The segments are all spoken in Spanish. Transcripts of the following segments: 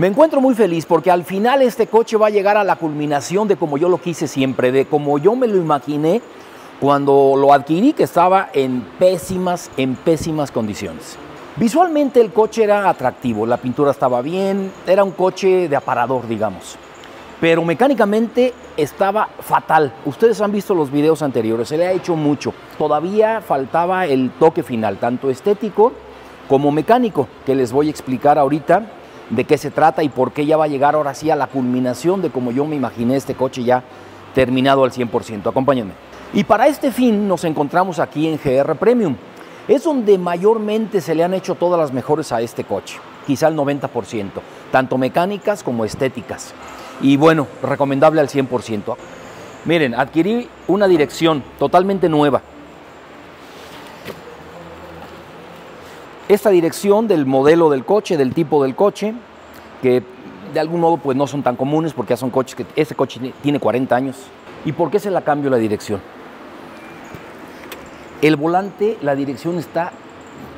Me encuentro muy feliz porque al final este coche va a llegar a la culminación de como yo lo quise siempre, de como yo me lo imaginé cuando lo adquirí, que estaba en pésimas condiciones. Visualmente el coche era atractivo, la pintura estaba bien, era un coche de aparador, digamos. Pero mecánicamente estaba fatal. Ustedes han visto los videos anteriores, se le ha hecho mucho. Todavía faltaba el toque final, tanto estético como mecánico, que les voy a explicar ahorita de qué se trata y por qué ya va a llegar ahora sí a la culminación de como yo me imaginé este coche ya terminado al 100%. Acompáñenme. Y para este fin nos encontramos aquí en GR Premium. Es donde mayormente se le han hecho todas las mejores a este coche, quizá el 90%, tanto mecánicas como estéticas. Y bueno, recomendable al 100%. Miren, adquirí una dirección totalmente nueva. Esta dirección del modelo del coche, del tipo del coche, que de algún modo pues no son tan comunes porque ya son coches que... Este coche tiene 40 años. ¿Y por qué se la cambio la dirección? El volante, la dirección está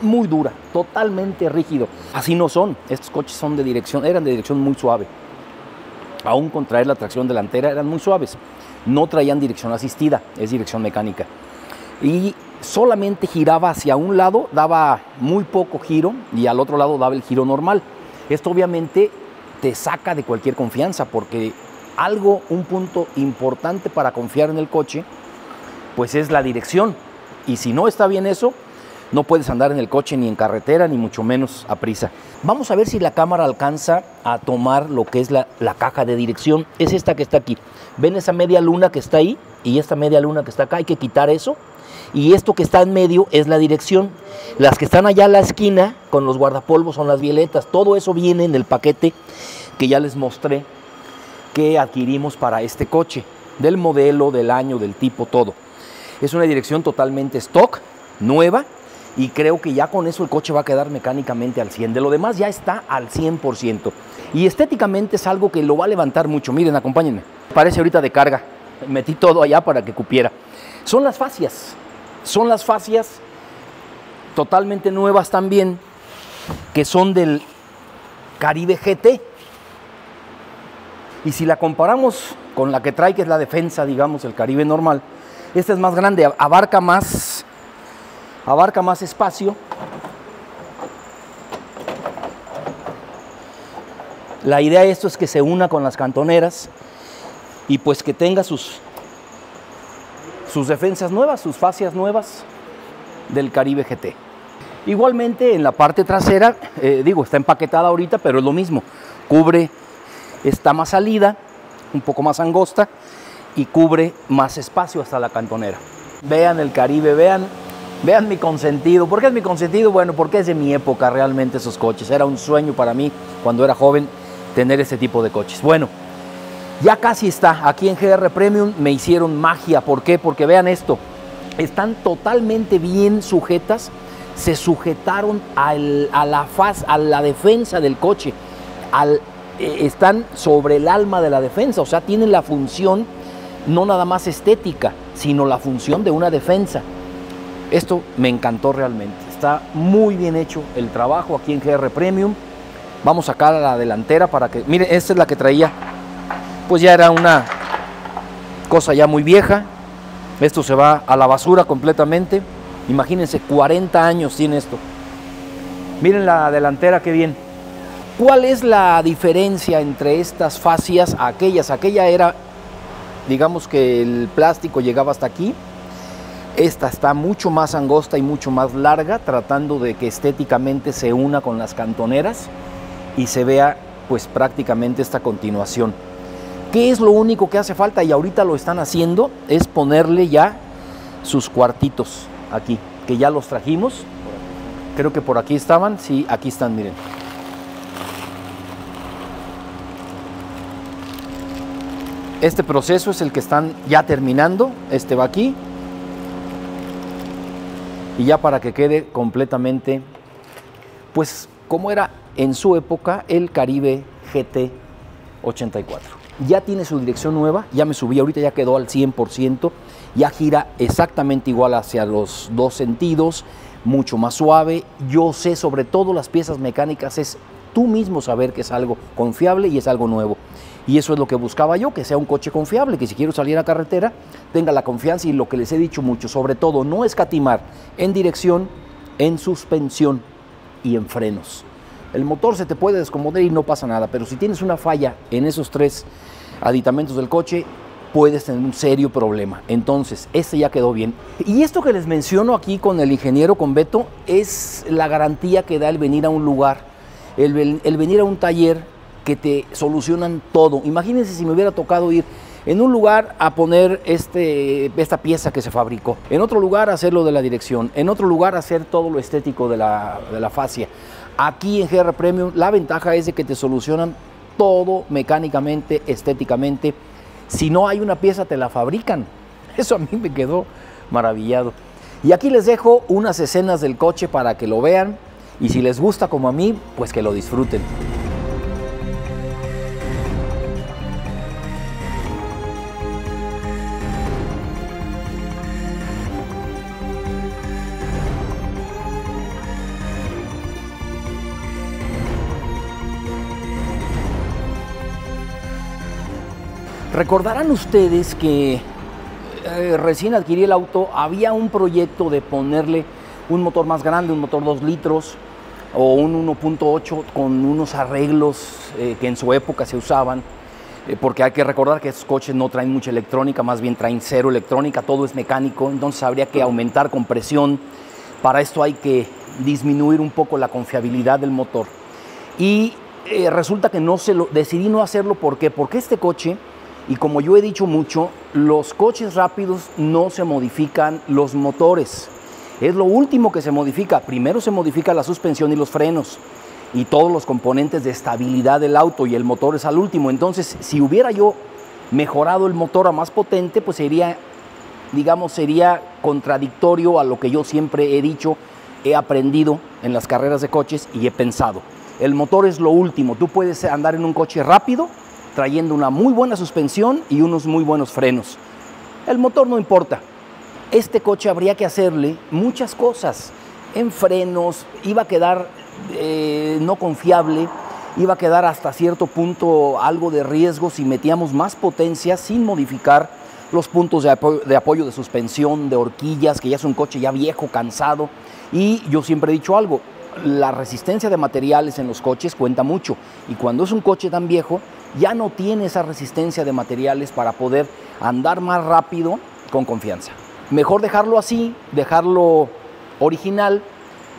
muy dura, totalmente rígido. Así no son. Estos coches son de dirección, eran de dirección muy suave. Aún con traer la tracción delantera eran muy suaves. No traían dirección asistida, es dirección mecánica. Y solamente giraba hacia un lado, daba muy poco giro y al otro lado daba el giro normal. Esto obviamente te saca de cualquier confianza porque algo, un punto importante para confiar en el coche, pues es la dirección. Y si no está bien eso, no puedes andar en el coche ni en carretera, ni mucho menos a prisa. Vamos a ver si la cámara alcanza a tomar lo que es la caja de dirección. Es esta que está aquí. ¿Ven esa media luna que está ahí? Y esta media luna que está acá, hay que quitar eso. Y esto que está en medio es la dirección. Las que están allá a la esquina con los guardapolvos son las violetas. Todo eso viene en el paquete que ya les mostré que adquirimos para este coche. Del modelo, del año, del tipo, todo. Es una dirección totalmente stock, nueva. Y creo que ya con eso el coche va a quedar mecánicamente al 100%. De lo demás ya está al 100%. Y estéticamente es algo que lo va a levantar mucho. Miren, acompáñenme. Parece ahorita de carga. Metí todo allá para que cupiera. Son las fascias. Son las fascias totalmente nuevas también, que son del Caribe GT. Y si la comparamos con la que trae, que es la defensa, digamos, el Caribe normal, esta es más grande, abarca más espacio. La idea de esto es que se una con las cantoneras y pues que tenga sus defensas nuevas, sus fascias nuevas del Caribe GT. Igualmente en la parte trasera, está empaquetada ahorita, pero es lo mismo. Cubre esta más salida, un poco más angosta y cubre más espacio hasta la cantonera. Vean el Caribe, vean mi consentido. ¿Por qué es mi consentido? Bueno, porque es de mi época realmente esos coches. Era un sueño para mí cuando era joven tener ese tipo de coches. Bueno, ya casi está. Aquí en GR Premium me hicieron magia. ¿Por qué? Porque vean esto. Están totalmente bien sujetas. Se sujetaron a la defensa del coche. Están sobre el alma de la defensa. O sea, tienen la función no nada más estética, sino la función de una defensa. Esto me encantó realmente. Está muy bien hecho el trabajo aquí en GR Premium. Vamos a sacar a la delantera para que... Miren, esta es la que traía. Pues ya era una cosa ya muy vieja. Esto se va a la basura completamente. Imagínense, 40 años tiene esto. Miren la delantera, qué bien. ¿Cuál es la diferencia entre estas fascias a aquellas? Aquella era, digamos que el plástico llegaba hasta aquí. Esta está mucho más angosta y mucho más larga, tratando de que estéticamente se una con las cantoneras y se vea pues prácticamente esta continuación. ¿Qué es lo único que hace falta? Y ahorita lo están haciendo, es ponerle ya sus cuartitos aquí, que ya los trajimos. Creo que por aquí estaban, sí, aquí están, miren. Este proceso es el que están ya terminando, este va aquí. Y ya para que quede completamente, pues como era en su época el Caribe GT84. Ya tiene su dirección nueva, ya me subí, ahorita ya quedó al 100%, ya gira exactamente igual hacia los dos sentidos, mucho más suave. Yo sé, sobre todo las piezas mecánicas, es tú mismo saber que es algo confiable y es algo nuevo. Y eso es lo que buscaba yo, que sea un coche confiable, que si quiero salir a carretera tenga la confianza, y lo que les he dicho mucho, sobre todo no escatimar en dirección, en suspensión y en frenos. El motor se te puede descomponer y no pasa nada, pero si tienes una falla en esos tres aditamentos del coche, puedes tener un serio problema. Entonces, este ya quedó bien. Y esto que les menciono aquí con el ingeniero, con Beto, es la garantía que da el venir a un lugar, el venir a un taller que te solucionan todo. Imagínense si me hubiera tocado ir en un lugar a poner esta pieza que se fabricó, en otro lugar a hacer lo de la dirección, en otro lugar a hacer todo lo estético de la fascia. Aquí en GR Premium la ventaja es de que te solucionan todo mecánicamente, estéticamente. Si no hay una pieza, te la fabrican. Eso a mí me quedó maravillado. Y aquí les dejo unas escenas del coche para que lo vean, y si les gusta como a mí, pues que lo disfruten. Recordarán ustedes que recién adquirí el auto, había un proyecto de ponerle un motor más grande, un motor 2 litros o un 1.8 con unos arreglos que en su época se usaban, porque hay que recordar que estos coches no traen mucha electrónica, más bien traen cero electrónica, todo es mecánico, entonces habría que aumentar compresión. Para esto hay que disminuir un poco la confiabilidad del motor. Y resulta que decidí no hacerlo. ¿Por qué? Porque este coche... Y como yo he dicho mucho, los coches rápidos no se modifican los motores. Es lo último que se modifica. Primero se modifica la suspensión y los frenos y todos los componentes de estabilidad del auto, y el motor es al último. Entonces, si hubiera yo mejorado el motor a más potente, pues sería, digamos, sería contradictorio a lo que yo siempre he dicho, he aprendido en las carreras de coches y he pensado. El motor es lo último. Tú puedes andar en un coche rápido trayendo una muy buena suspensión y unos muy buenos frenos. El motor no importa. Este coche habría que hacerle muchas cosas. En frenos, iba a quedar no confiable, iba a quedar hasta cierto punto algo de riesgo si metíamos más potencia sin modificar los puntos de apoyo de suspensión, de horquillas, que ya es un coche ya viejo, cansado. Y yo siempre he dicho algo, la resistencia de materiales en los coches cuenta mucho. Y cuando es un coche tan viejo, ya no tiene esa resistencia de materiales para poder andar más rápido con confianza. Mejor dejarlo así, dejarlo original,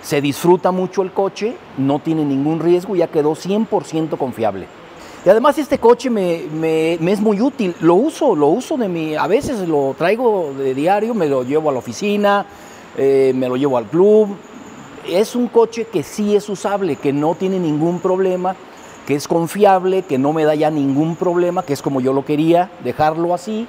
se disfruta mucho el coche, no tiene ningún riesgo, ya quedó 100% confiable. Y además este coche me es muy útil, lo uso a veces lo traigo de diario, me lo llevo a la oficina, me lo llevo al club. Es un coche que sí es usable, que no tiene ningún problema, que es confiable, que no me da ya ningún problema, que es como yo lo quería, dejarlo así.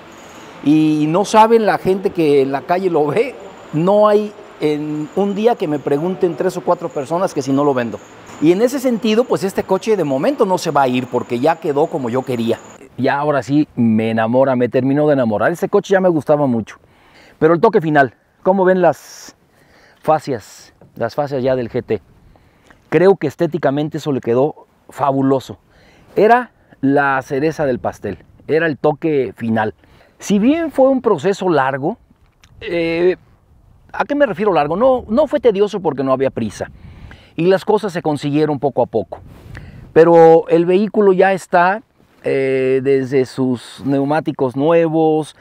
Y no saben la gente que en la calle lo ve, no hay en un día que me pregunten 3 o 4 personas que si no lo vendo. Y en ese sentido, pues este coche de momento no se va a ir porque ya quedó como yo quería. Ya ahora sí me enamora, me terminó de enamorar. Este coche ya me gustaba mucho. Pero el toque final, ¿cómo ven las fascias ya del GT? Creo que estéticamente eso le quedó fabuloso, era la cereza del pastel, era el toque final. Si bien fue un proceso largo, ¿a qué me refiero largo? No fue tedioso porque no había prisa y las cosas se consiguieron poco a poco, pero el vehículo ya está desde sus neumáticos nuevos,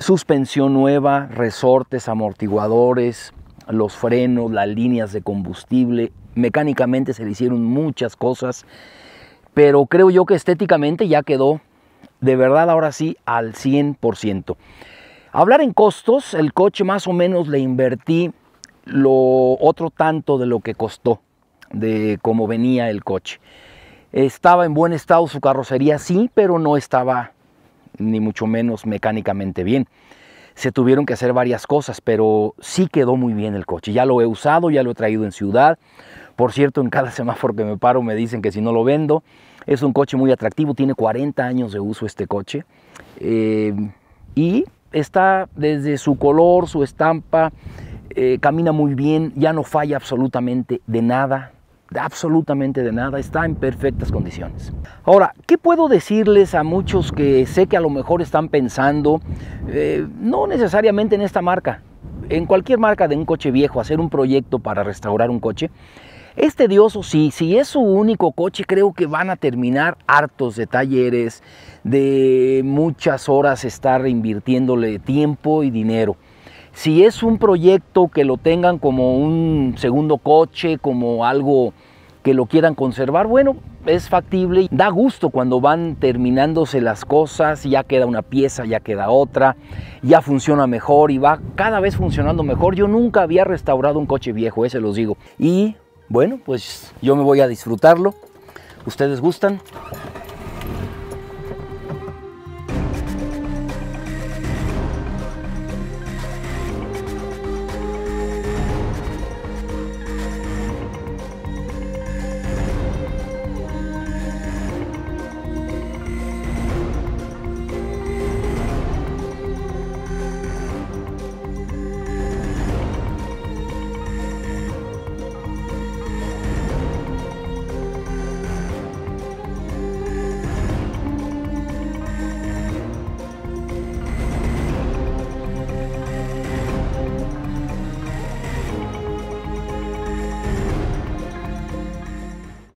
suspensión nueva, resortes, amortiguadores, los frenos, las líneas de combustible. Mecánicamente se le hicieron muchas cosas, pero creo yo que estéticamente ya quedó de verdad ahora sí al 100%. Hablar en costos, el coche más o menos le invertí lo otro tanto de lo que costó, de cómo venía el coche. Estaba en buen estado su carrocería, sí, pero no estaba ni mucho menos mecánicamente bien. Se tuvieron que hacer varias cosas, pero sí quedó muy bien el coche. Ya lo he usado, ya lo he traído en ciudad. Por cierto, en cada semáforo que me paro me dicen que si no lo vendo. Es un coche muy atractivo, tiene 40 años de uso este coche. Y está desde su color, su estampa, camina muy bien, ya no falla absolutamente de nada. absolutamente de nada, está en perfectas condiciones. Ahora, ¿qué puedo decirles a muchos que sé que a lo mejor están pensando, no necesariamente en esta marca, en cualquier marca de un coche viejo, hacer un proyecto para restaurar un coche? Es tedioso, sí, si es su único coche creo que van a terminar hartos de talleres, de muchas horas estar invirtiéndole tiempo y dinero. Si es un proyecto que lo tengan como un segundo coche, como algo que lo quieran conservar, bueno, es factible. Da gusto cuando van terminándose las cosas, ya queda una pieza, ya queda otra, ya funciona mejor y va cada vez funcionando mejor. Yo nunca había restaurado un coche viejo, se los digo. Y bueno, pues yo me voy a disfrutarlo. ¿Ustedes gustan?